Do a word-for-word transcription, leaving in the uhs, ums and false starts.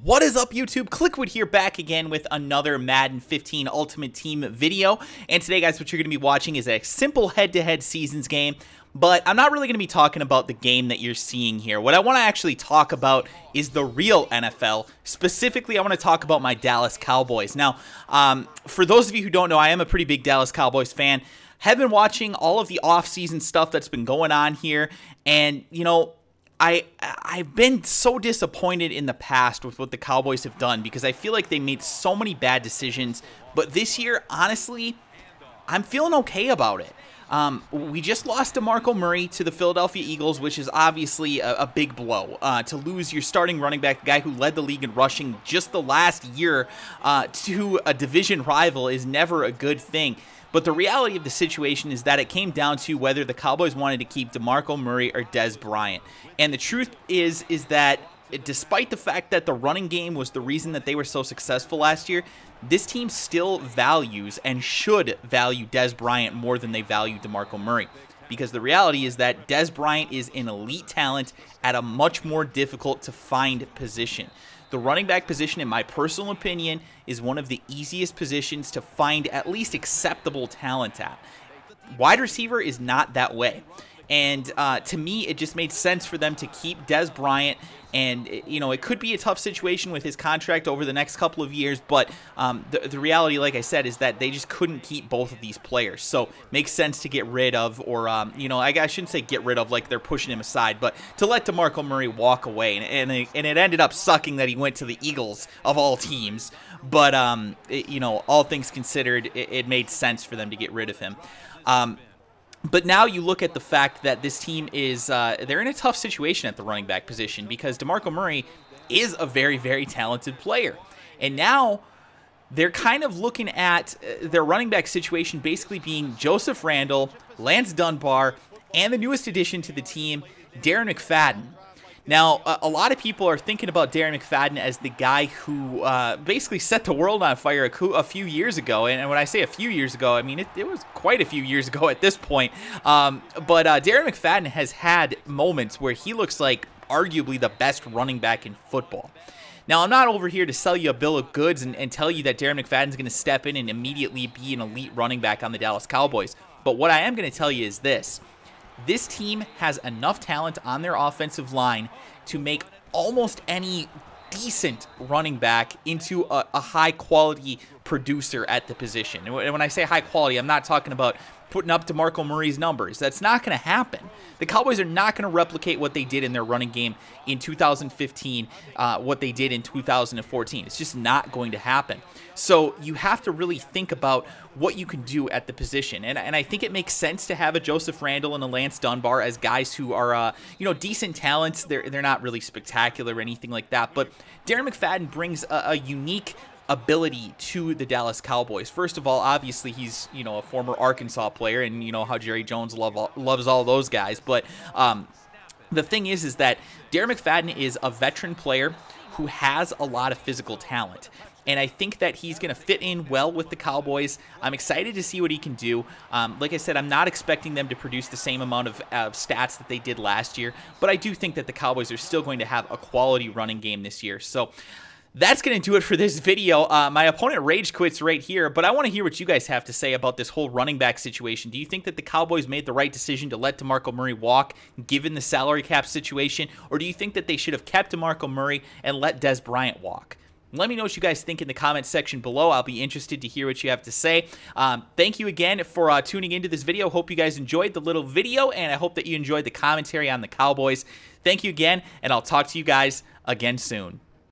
What is up, YouTube? Kliquid here, back again with another Madden fifteen Ultimate Team video. And today, guys, what you're going to be watching is a simple head-to-head seasons game. But I'm not really going to be talking about the game that you're seeing here. What I want to actually talk about is the real N F L. Specifically, I want to talk about my Dallas Cowboys. Now, um, for those of you who don't know, I am a pretty big Dallas Cowboys fan. Have been watching all of the off-season stuff that's been going on here. And, you know, I, I've been so disappointed in the past with what the Cowboys have done because I feel like they made so many bad decisions. But this year, honestly, I'm feeling okay about it. Um, we just lost DeMarco Murray to the Philadelphia Eagles, which is obviously a, a big blow. Uh, to lose your starting running back, the guy who led the league in rushing just the last year, uh, to a division rival is never a good thing. But the reality of the situation is that it came down to whether the Cowboys wanted to keep DeMarco Murray or Dez Bryant. And the truth is, is that despite the fact that the running game was the reason that they were so successful last year, this team still values and should value Dez Bryant more than they value DeMarco Murray. Because the reality is that Dez Bryant is an elite talent at a much more difficult to find position. The running back position, in my personal opinion, is one of the easiest positions to find at least acceptable talent at. Wide receiver is not that way. And uh, to me, it just made sense for them to keep Dez Bryant. And, you know, it could be a tough situation with his contract over the next couple of years. But um, the, the reality, like I said, is that they just couldn't keep both of these players. So makes sense to get rid of, or, um, you know, I, I shouldn't say get rid of like they're pushing him aside, but to let DeMarco Murray walk away. And, and, it, and it ended up sucking that he went to the Eagles of all teams. But, um, it, you know, all things considered, it, it made sense for them to get rid of him. Um, But now you look at the fact that this team is, uh, they're in a tough situation at the running back position because DeMarco Murray is a very, very talented player. And now they're kind of looking at their running back situation basically being Joseph Randall, Lance Dunbar, and the newest addition to the team, Darren McFadden. Now, a lot of people are thinking about Darren McFadden as the guy who uh, basically set the world on fire a few years ago. And when I say a few years ago, I mean, it, it was quite a few years ago at this point. Um, but uh, Darren McFadden has had moments where he looks like arguably the best running back in football. Now, I'm not over here to sell you a bill of goods and, and tell you that Darren McFadden's going to step in and immediately be an elite running back on the Dallas Cowboys. But what I am going to tell you is this. This team has enough talent on their offensive line to make almost any decent running back into a, a high-quality producer at the position. And when I say high-quality, I'm not talking about putting up DeMarco Murray's numbers. That's not going to happen. The Cowboys are not going to replicate what they did in their running game in two thousand fifteen, uh, what they did in two thousand fourteen. It's just not going to happen. So you have to really think about what you can do at the position. And, and I think it makes sense to have a Joseph Randall and a Lance Dunbar as guys who are, uh, you know, decent talents. They're, they're not really spectacular or anything like that. But Darren McFadden brings a, a unique ability to the Dallas Cowboys. First of all, obviously he's, you know, a former Arkansas player, and you know how Jerry Jones love all, loves all those guys. But um, the thing is, is that Darren McFadden is a veteran player who has a lot of physical talent. And I think that he's going to fit in well with the Cowboys. I'm excited to see what he can do. Um, like I said, I'm not expecting them to produce the same amount of, of stats that they did last year. But I do think that the Cowboys are still going to have a quality running game this year. So that's going to do it for this video. Uh, my opponent rage quits right here, but I want to hear what you guys have to say about this whole running back situation. Do you think that the Cowboys made the right decision to let DeMarco Murray walk given the salary cap situation? Or do you think that they should have kept DeMarco Murray and let Dez Bryant walk? Let me know what you guys think in the comment section below. I'll be interested to hear what you have to say. Um, thank you again for uh, tuning into this video. Hope you guys enjoyed the little video, and I hope that you enjoyed the commentary on the Cowboys. Thank you again, and I'll talk to you guys again soon.